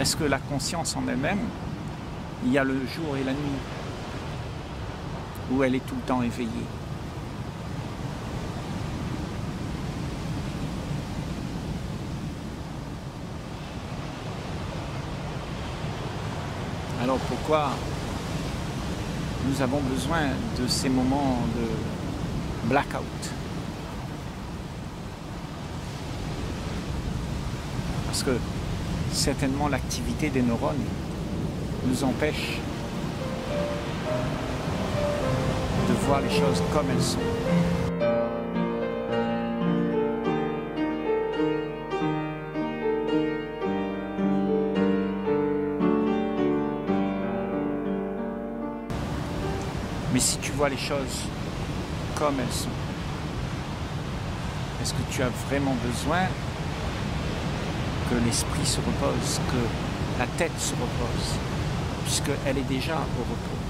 Est-ce que la conscience en elle-même, il y a le jour et la nuit, où elle est tout le temps éveillée? Alors pourquoi nous avons besoin de ces moments de blackout? Parce que certainement l'activité des neurones nous empêche de voir les choses comme elles sont. Mais si tu vois les choses comme elles sont, est-ce que tu as vraiment besoin que l'esprit se repose, que la tête se repose, puisqu'elle est déjà au repos?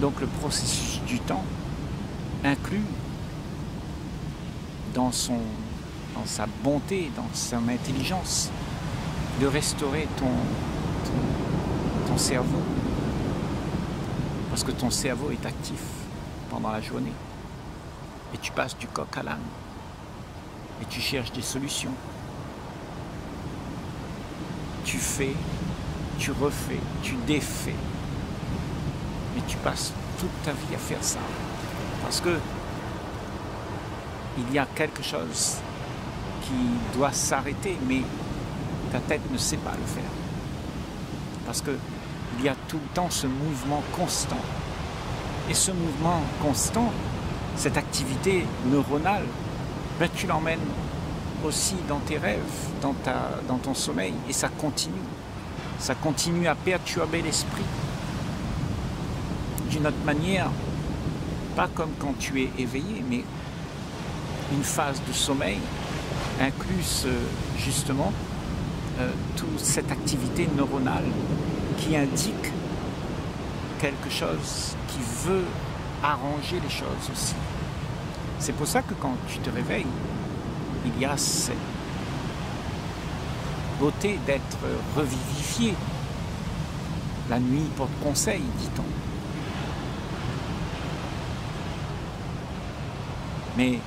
Donc le processus du temps inclut dans sa bonté, dans son intelligence, de restaurer ton cerveau, parce que ton cerveau est actif pendant la journée, et tu passes du coq à l'âne, et tu cherches des solutions. Tu fais, tu refais, tu défais. Mais tu passes toute ta vie à faire ça. Parce que il y a quelque chose qui doit s'arrêter, mais ta tête ne sait pas le faire. Parce que il y a tout le temps ce mouvement constant. Et ce mouvement constant, cette activité neuronale, ben tu l'emmènes aussi dans tes rêves, dans ton sommeil, et ça continue. Ça continue à perturber l'esprit d'une autre manière, pas comme quand tu es éveillé, mais une phase de sommeil inclut justement toute cette activité neuronale qui indique quelque chose, qui veut arranger les choses aussi. C'est pour ça que quand tu te réveilles, il y a cette beauté d'être revivifié. La nuit porte conseil, dit-on. Mais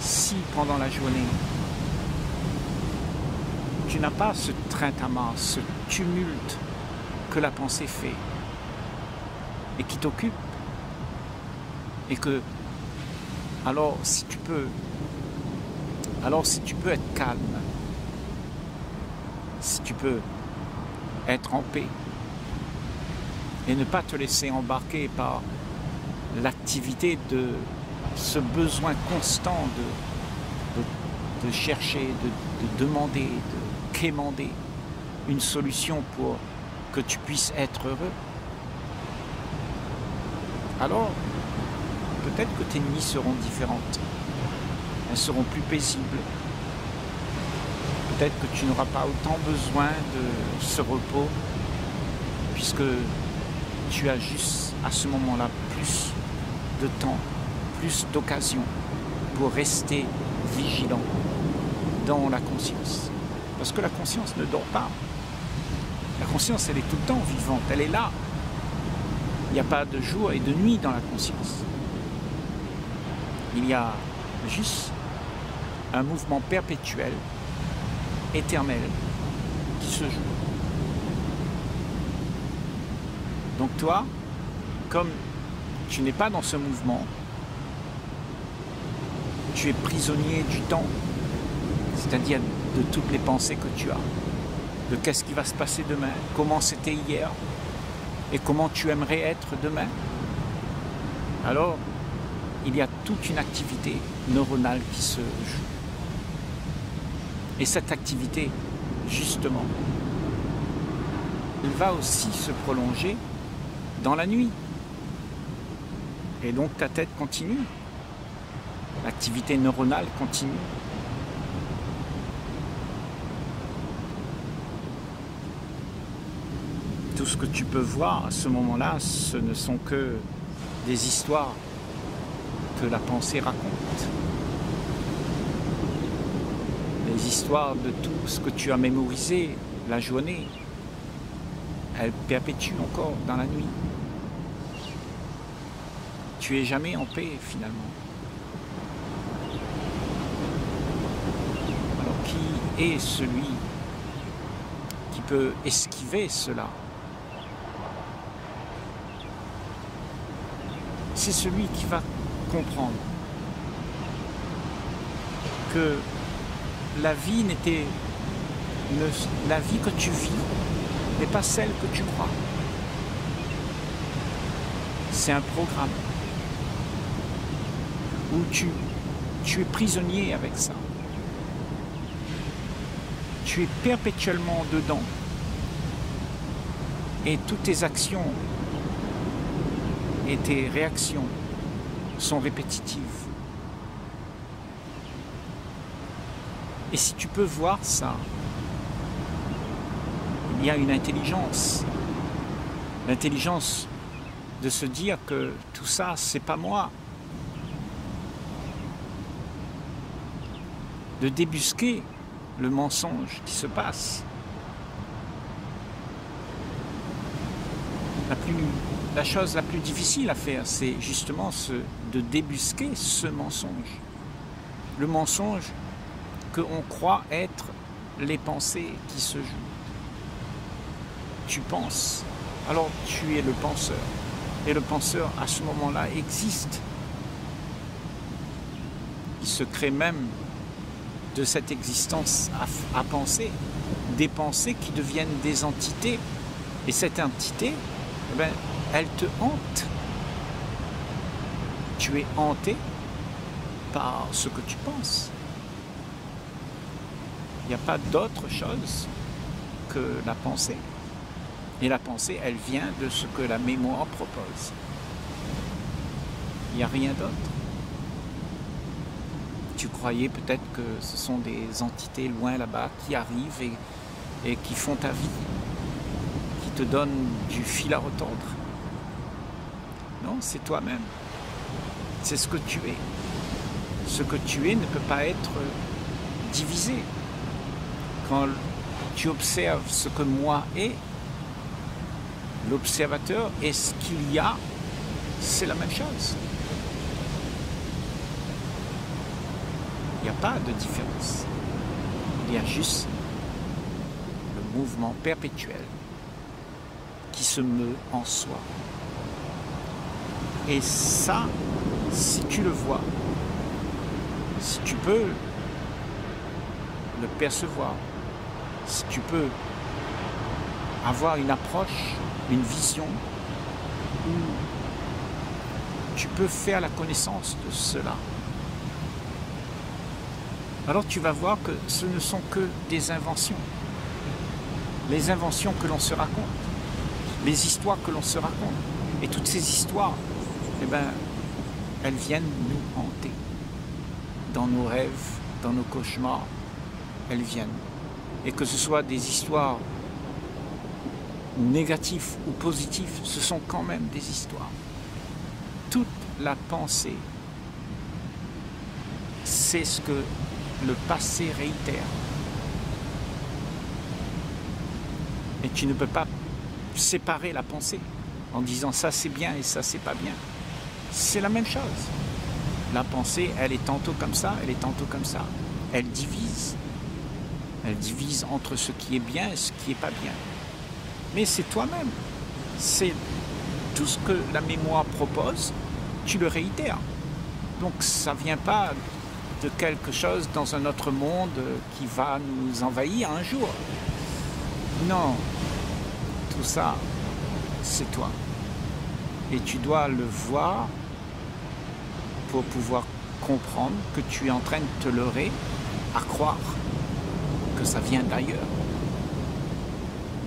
si pendant la journée, tu n'as pas ce train-tamas, ce tumulte que la pensée fait et qui t'occupe, et que, alors si tu peux être calme, si tu peux être en paix et ne pas te laisser embarquer par l'activité de ce besoin constant de chercher, de demander, de quémander une solution pour que tu puisses être heureux, alors peut-être que tes nuits seront différentes. Elles seront plus paisibles. Peut-être que tu n'auras pas autant besoin de ce repos, puisque tu as juste à ce moment-là plus de temps, plus d'occasion pour rester vigilant dans la conscience. Parce que la conscience ne dort pas. La conscience, elle est tout le temps vivante, elle est là. Il n'y a pas de jour et de nuit dans la conscience. Il y a juste un mouvement perpétuel, éternel, qui se joue. Donc toi, comme tu n'es pas dans ce mouvement, tu es prisonnier du temps, c'est-à-dire de toutes les pensées que tu as, de qu'est-ce qui va se passer demain, comment c'était hier, et comment tu aimerais être demain. Alors, il y a toute une activité neuronale qui se joue. Et cette activité, justement, elle va aussi se prolonger dans la nuit. Et donc ta tête continue. L'activité neuronale continue. Tout ce que tu peux voir à ce moment-là, ce ne sont que des histoires que la pensée raconte. Les histoires de tout ce que tu as mémorisé la journée, elle perpétue encore dans la nuit. Tu n'es jamais en paix finalement. Alors qui est celui qui peut esquiver cela? C'est celui qui va comprendre que la vie n'était, la vie que tu vis n'est pas celle que tu crois. C'est un programme où tu es prisonnier avec ça. Tu es perpétuellement dedans et toutes tes actions et tes réactions sont répétitives. Et si tu peux voir ça, il y a une intelligence. L'intelligence de se dire que tout ça, c'est pas moi. De débusquer le mensonge qui se passe. La chose la plus difficile à faire, c'est justement de débusquer ce mensonge. Le mensonge qu'on croit être les pensées qui se jouent. Tu penses, alors tu es le penseur. Et le penseur, à ce moment-là, existe. Il se crée même de cette existence à penser, des pensées qui deviennent des entités. Et cette entité, eh bien, elle te hante. Tu es hanté par ce que tu penses. Il n'y a pas d'autre chose que la pensée. Et la pensée, elle vient de ce que la mémoire propose. Il n'y a rien d'autre. Tu croyais peut-être que ce sont des entités loin là-bas qui arrivent et qui font ta vie, qui te donnent du fil à retordre. Non, c'est toi-même. C'est ce que tu es. Ce que tu es ne peut pas être divisé. Quand tu observes ce que moi est, l'observateur et ce qu'il y a, c'est la même chose. Il n'y a pas de différence. Il y a juste le mouvement perpétuel qui se meut en soi. Et ça, si tu le vois, si tu peux le percevoir, si tu peux avoir une approche, une vision où tu peux faire la connaissance de cela, alors tu vas voir que ce ne sont que des inventions. Les inventions que l'on se raconte, les histoires que l'on se raconte, et toutes ces histoires, eh ben, elles viennent nous hanter. Dans nos rêves, dans nos cauchemars, elles viennent. Et que ce soit des histoires négatif ou positif, ce sont quand même des histoires. Toute la pensée, c'est ce que le passé réitère. Et tu ne peux pas séparer la pensée en disant ça c'est bien et ça c'est pas bien. C'est la même chose. La pensée, elle est tantôt comme ça, elle est tantôt comme ça. Elle divise. Elle divise entre ce qui est bien et ce qui n'est pas bien. Mais c'est toi-même, c'est tout ce que la mémoire propose, tu le réitères. Donc ça ne vient pas de quelque chose dans un autre monde qui va nous envahir un jour. Non, tout ça, c'est toi. Et tu dois le voir pour pouvoir comprendre que tu es en train de te leurrer à croire que ça vient d'ailleurs.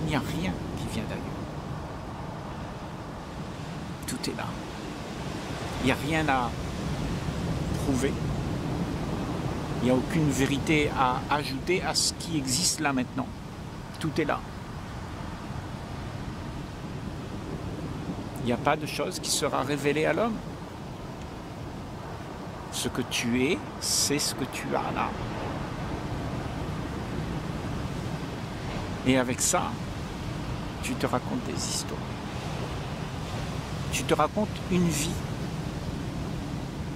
Il n'y a rien qui vient d'ailleurs. Tout est là. Il n'y a rien à prouver. Il n'y a aucune vérité à ajouter à ce qui existe là maintenant. Tout est là. Il n'y a pas de chose qui sera révélée à l'homme. Ce que tu es, c'est ce que tu as là. Et avec ça, tu te racontes des histoires. Tu te racontes une vie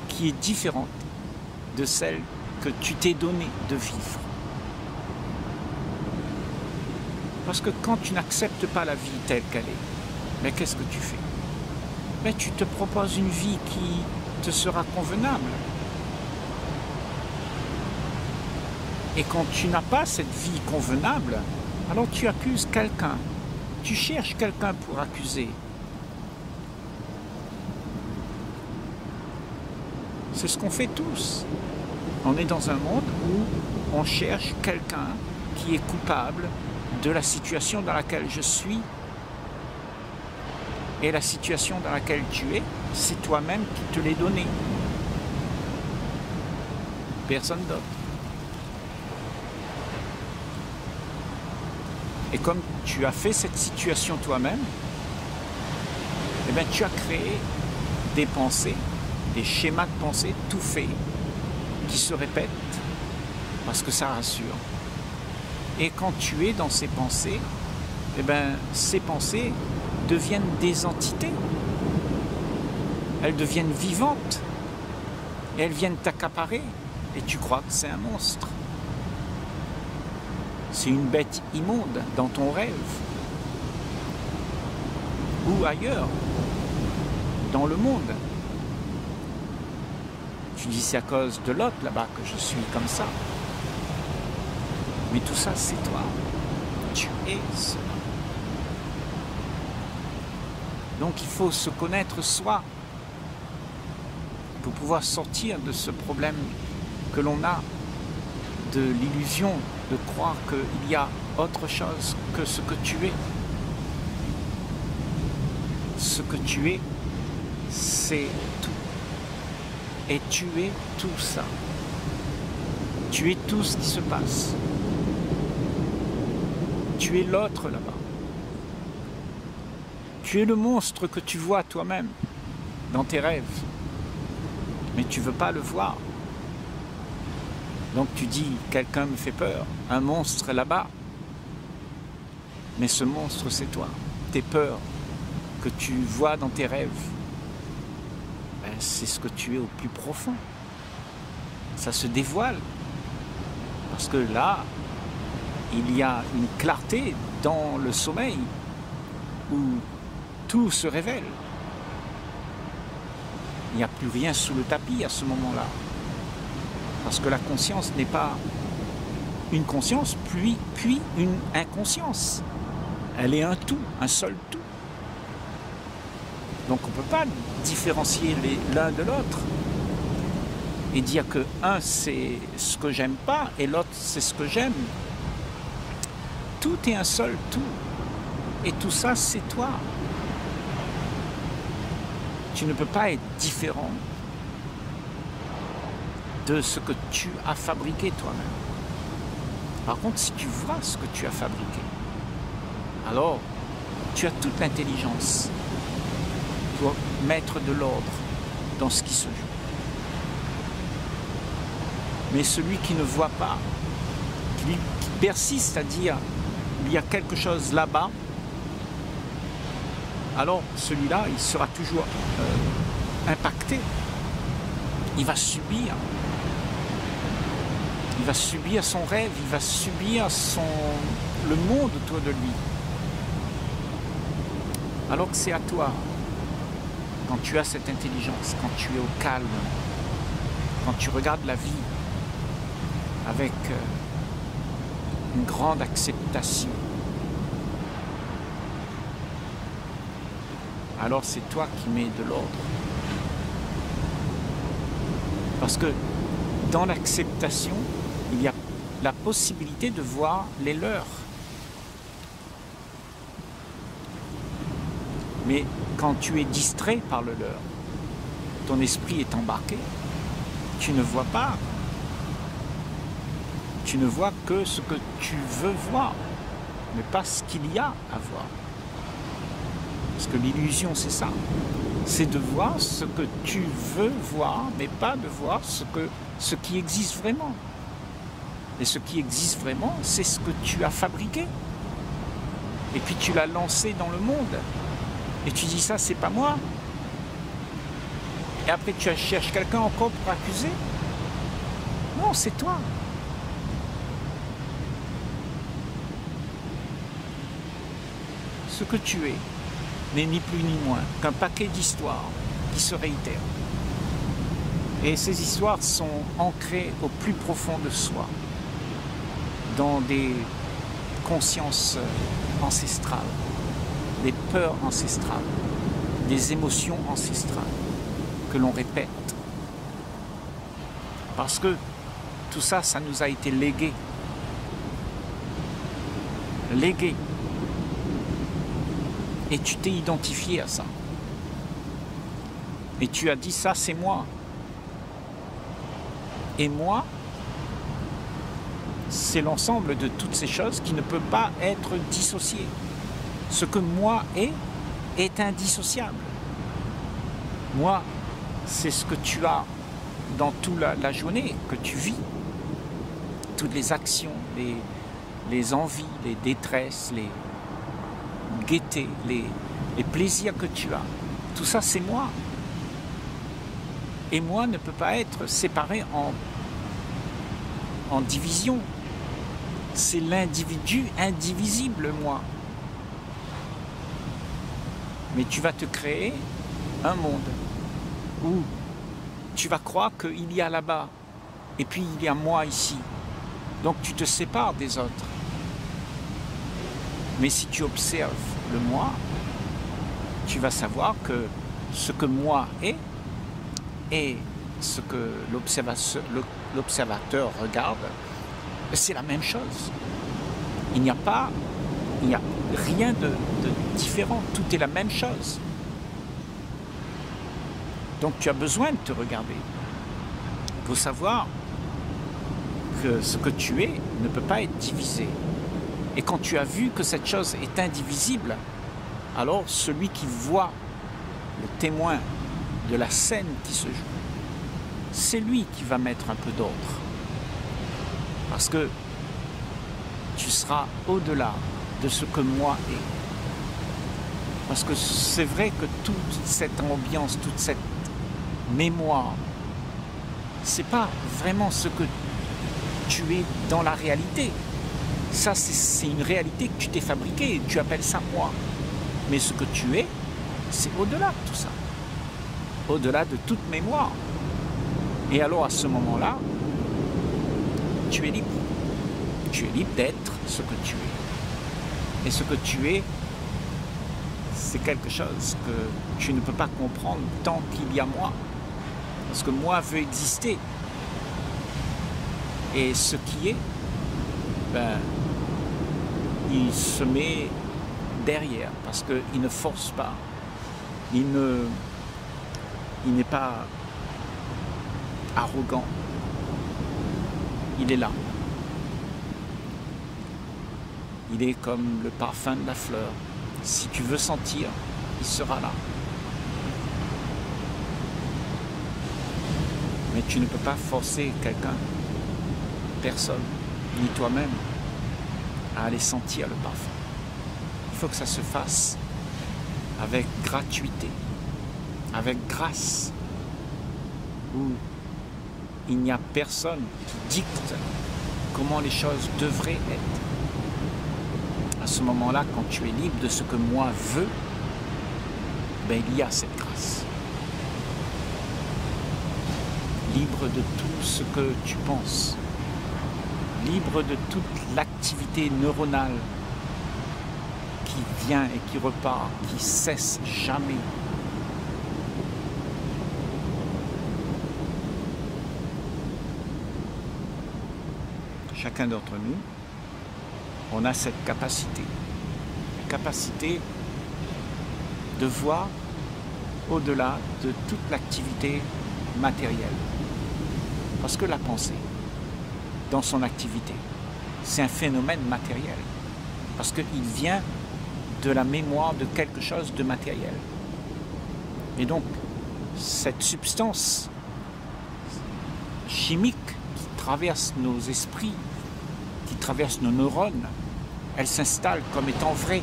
qui est différente de celle que tu t'es donnée de vivre. Parce que quand tu n'acceptes pas la vie telle qu'elle est, mais qu'est-ce que tu fais? Mais tu te proposes une vie qui te sera convenable. Et quand tu n'as pas cette vie convenable, alors tu accuses quelqu'un. Tu cherches quelqu'un pour accuser. C'est ce qu'on fait tous. On est dans un monde où on cherche quelqu'un qui est coupable de la situation dans laquelle je suis. Et la situation dans laquelle tu es, c'est toi-même qui te l'es donnée. Personne d'autre. Et comme tu as fait cette situation toi-même, eh bien, tu as créé des pensées, des schémas de pensée tout faits qui se répètent parce que ça rassure. Et quand tu es dans ces pensées, eh bien, ces pensées deviennent des entités. Elles deviennent vivantes. Et elles viennent t'accaparer. Et tu crois que c'est un monstre. C'est une bête immonde dans ton rêve. Ou ailleurs. Dans le monde. Tu dis c'est à cause de l'autre là-bas que je suis comme ça. Mais tout ça c'est toi. Tu es cela. Donc il faut se connaître soi pour pouvoir sortir de ce problème que l'on a, de l'illusion de croire qu'il y a autre chose que ce que tu es. Ce que tu es, c'est tout. Et tu es tout ça. Tu es tout ce qui se passe. Tu es l'autre là-bas. Tu es le monstre que tu vois toi-même, dans tes rêves. Mais tu ne veux pas le voir. Donc tu dis, quelqu'un me fait peur, un monstre est là-bas. Mais ce monstre, c'est toi. Tes peurs que tu vois dans tes rêves, ben, c'est ce que tu es au plus profond. Ça se dévoile. Parce que là, il y a une clarté dans le sommeil où tout se révèle. Il n'y a plus rien sous le tapis à ce moment-là. Parce que la conscience n'est pas une conscience, puis une inconscience. Elle est un tout, un seul tout. Donc on ne peut pas différencier l'un de l'autre et dire que un c'est ce que j'aime pas et l'autre c'est ce que j'aime. Tout est un seul tout. Et tout ça c'est toi. Tu ne peux pas être différent de ce que tu as fabriqué toi-même. Par contre, si tu vois ce que tu as fabriqué, alors tu as toute l'intelligence pour mettre de l'ordre dans ce qui se joue. Mais celui qui ne voit pas, qui persiste à dire il y a quelque chose là-bas, alors celui-là, il sera toujours impacté. Il va subir. Il va subir son rêve, il va subir le monde autour de lui. Alors que c'est à toi, quand tu as cette intelligence, quand tu es au calme, quand tu regardes la vie avec une grande acceptation, alors c'est toi qui mets de l'ordre. Parce que dans l'acceptation, il y a la possibilité de voir les leurs. Mais quand tu es distrait par le leur, ton esprit est embarqué, tu ne vois pas. Tu ne vois que ce que tu veux voir, mais pas ce qu'il y a à voir. Parce que l'illusion, c'est ça. C'est de voir ce que tu veux voir, mais pas de voir ce qui existe vraiment. Et ce qui existe vraiment, c'est ce que tu as fabriqué. et puis tu l'as lancé dans le monde. Et tu dis ça, c'est pas moi. Et après tu cherches quelqu'un encore pour accuser. Non, c'est toi. Ce que tu es n'est ni plus ni moins qu'un paquet d'histoires qui se réitèrent. Et ces histoires sont ancrées au plus profond de soi, dans des consciences ancestrales, des peurs ancestrales, des émotions ancestrales que l'on répète. Parce que tout ça, ça nous a été légué. Légué. Et tu t'es identifié à ça. Et tu as dit, ça c'est moi. Et moi, c'est l'ensemble de toutes ces choses qui ne peut pas être dissociées. Ce que moi est indissociable. Moi, c'est ce que tu as dans toute la journée que tu vis. Toutes les actions, les envies, les détresses, les gaietés, les plaisirs que tu as. Tout ça, c'est moi. Et moi ne peut pas être séparé en division. C'est l'individu indivisible, moi. Mais tu vas te créer un monde où tu vas croire qu'il y a là-bas et puis il y a moi ici. Donc tu te sépares des autres. Mais si tu observes le moi, tu vas savoir que ce que moi est, et ce que l'observateur regarde, c'est la même chose. Il n'y a rien de différent, tout est la même chose. Donc tu as besoin de te regarder. Il faut savoir que ce que tu es ne peut pas être divisé. Et quand tu as vu que cette chose est indivisible, alors celui qui voit le témoin de la scène qui se joue, c'est lui qui va mettre un peu d'ordre, parce que tu seras au-delà de ce que moi est. Parce que c'est vrai que toute cette ambiance, toute cette mémoire, c'est pas vraiment ce que tu es dans la réalité. Ça, c'est une réalité que tu t'es fabriquée, tu appelles ça moi. Mais ce que tu es, c'est au-delà de tout ça, au-delà de toute mémoire. Et alors à ce moment-là, tu es libre. Tu es libre d'être ce que tu es. Et ce que tu es, c'est quelque chose que tu ne peux pas comprendre tant qu'il y a moi. Parce que moi veut exister. Et ce qui est, ben, il se met derrière, parce qu'il ne force pas. Il n'est pas arrogant. Il est là. Il est comme le parfum de la fleur. Si tu veux sentir, il sera là. Mais tu ne peux pas forcer quelqu'un, personne, ni toi-même, à aller sentir le parfum. Il faut que ça se fasse avec gratuité, avec grâce, où il n'y a personne qui dicte comment les choses devraient être. À ce moment-là, quand tu es libre de ce que moi veux, ben, il y a cette grâce. Libre de tout ce que tu penses, libre de toute l'activité neuronale qui vient et qui repart, qui cesse jamais. Chacun d'entre nous, on a cette capacité de voir au-delà de toute l'activité matérielle. Parce que la pensée, dans son activité, c'est un phénomène matériel. Parce qu'il vient de la mémoire de quelque chose de matériel. Et donc, cette substance chimique qui traverse nos esprits, traverse nos neurones, elle s'installe comme étant vraie.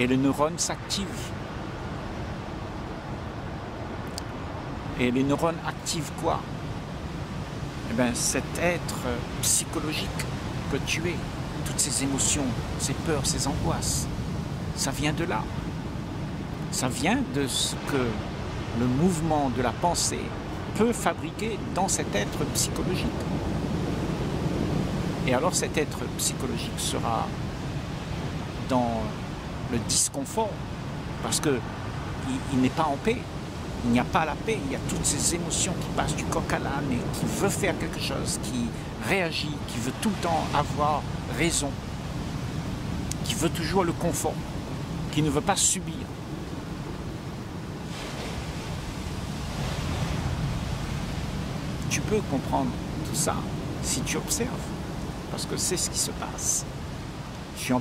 et le neurone s'active. Et les neurones activent quoi? Eh bien, cet être psychologique que tu es, toutes ces émotions, ces peurs, ces angoisses, ça vient de là. Ça vient de ce que le mouvement de la pensée peut fabriquer dans cet être psychologique. Et alors cet être psychologique sera dans le disconfort, parce qu'il n'est pas en paix. Il n'y a pas la paix, il y a toutes ces émotions qui passent du coq à l'âne et qui veut faire quelque chose, qui réagit, qui veut tout le temps avoir raison, qui veut toujours le confort, qui ne veut pas subir. Tu peux comprendre tout ça si tu observes, parce que c'est ce qui se passe. Je ne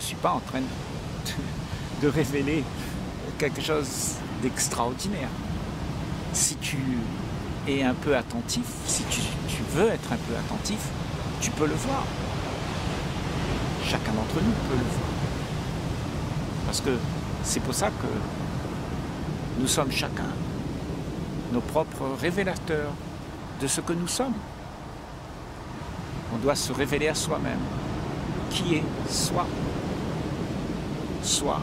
suis pas en train de révéler quelque chose d'extraordinaire. Si tu es un peu attentif, si tu veux être un peu attentif, tu peux le voir. Chacun d'entre nous peut le voir. Parce que c'est pour ça que nous sommes chacun nos propres révélateurs de ce que nous sommes. On doit se révéler à soi-même. Qui est soi? Soi,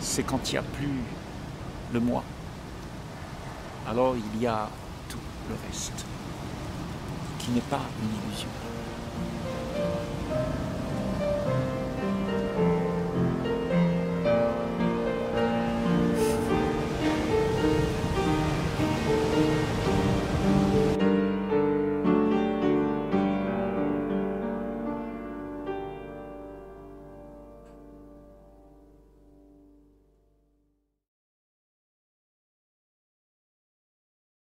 c'est quand il n'y a plus le moi. Alors il y a tout le reste, qui n'est pas une illusion.